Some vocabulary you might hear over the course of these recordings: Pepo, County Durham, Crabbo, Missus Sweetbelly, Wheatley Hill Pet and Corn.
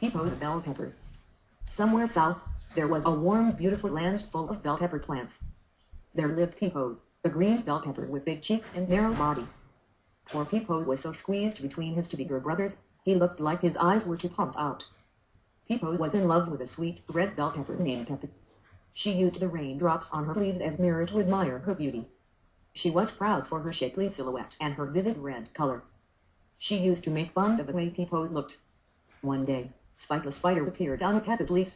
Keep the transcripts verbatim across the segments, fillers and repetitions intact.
Pepo the bell pepper. Somewhere south, there was a warm, beautiful land full of bell pepper plants. There lived Pepo, the green bell pepper with big cheeks and narrow body. Poor Pepo was so squeezed between his two bigger brothers, he looked like his eyes were to pump out. Pepo was in love with a sweet red bell pepper named Pepo. She used the raindrops on her leaves as mirror to admire her beauty. She was proud for her shapely silhouette and her vivid red color. She used to make fun of the way Pepo looked. One day, Spike the spider appeared on a Pepo's leaf.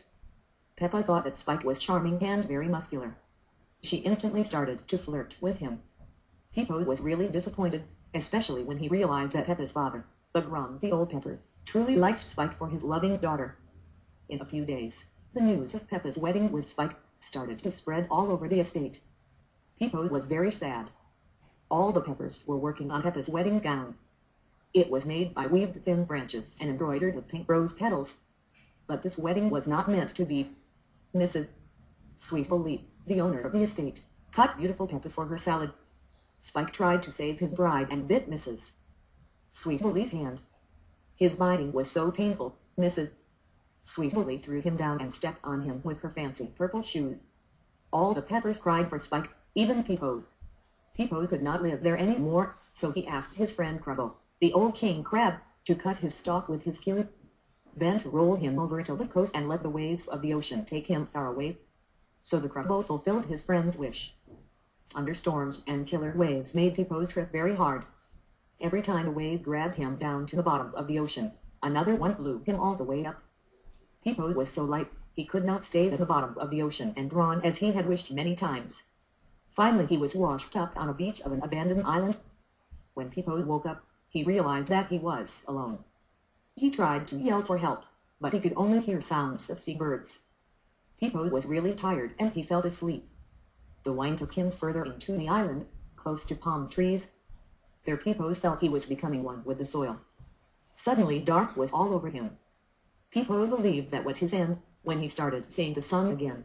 Pepo thought that Spike was charming and very muscular. She instantly started to flirt with him. Pepo was really disappointed, especially when he realized that Pepo's father, the grumpy old pepper, truly liked Spike for his loving daughter. In a few days, the news of Pepo's wedding with Spike started to spread all over the estate. Pepo was very sad. All the Peppers were working on Pepo's wedding gown. It was made by weaved thin branches and embroidered with pink rose petals. But this wedding was not meant to be. Missus Sweetbelly, the owner of the estate, cut beautiful Pepo for her salad. Spike tried to save his bride and bit Missus Sweetbelly's hand. His biting was so painful, Missus Sweetbelly threw him down and stepped on him with her fancy purple shoes. All the Peppers cried for Spike, even Pepo. Pepo could not live there any more, so he asked his friend Crabbo, the old king crab, to cut his stalk with his keel, then to roll him over to the coast and let the waves of the ocean take him far away. So the Crabbo fulfilled his friend's wish. Thunderstorms and killer waves made Pepo's trip very hard. Every time a wave grabbed him down to the bottom of the ocean, another one blew him all the way up. Pepo was so light, he could not stay at the bottom of the ocean and drown as he had wished many times. Finally he was washed up on a beach of an abandoned island. When Pepo woke up, he realized that he was alone. He tried to yell for help, but he could only hear sounds of seabirds. Pepo was really tired and he fell asleep. The wind took him further into the island, close to palm trees. There Pepo felt he was becoming one with the soil. Suddenly dark was all over him. Pepo believed that was his end, when he started seeing the sun again.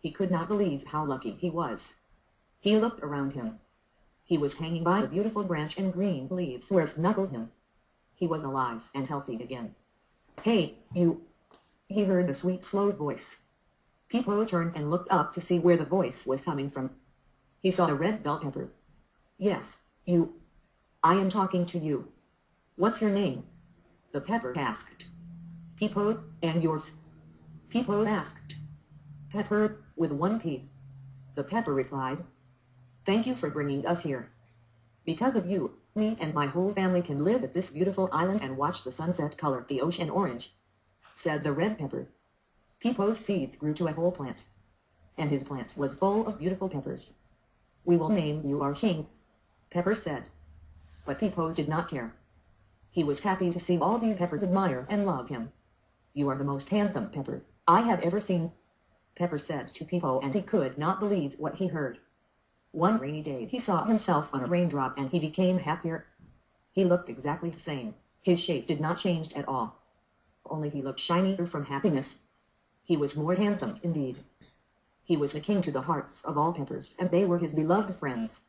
He could not believe how lucky he was. He looked around him. He was hanging by a beautiful branch and green leaves where snuggled him. He was alive and healthy again. "Hey, you!" he heard a sweet, slow voice. Pepo turned and looked up to see where the voice was coming from. He saw a red bell pepper. "Yes, you. I am talking to you. What's your name?" the pepper asked. "Pepo, and yours?" Pepo asked. "Pepper, with one P," the pepper replied. "Thank you for bringing us here. Because of you, me and my whole family can live at this beautiful island and watch the sunset color the ocean orange," said the red pepper. Pepo's seeds grew to a whole plant, and his plant was full of beautiful peppers. "We will name you our king," Pepper said. But Pepo did not care. He was happy to see all these peppers admire and love him. "You are the most handsome pepper I have ever seen," Pepper said to Pepo, and he could not believe what he heard. One rainy day he saw himself on a raindrop and he became happier. He looked exactly the same. His shape did not change at all. Only he looked shinier from happiness. He was more handsome indeed. He was the king to the hearts of all peppers, and they were his beloved friends.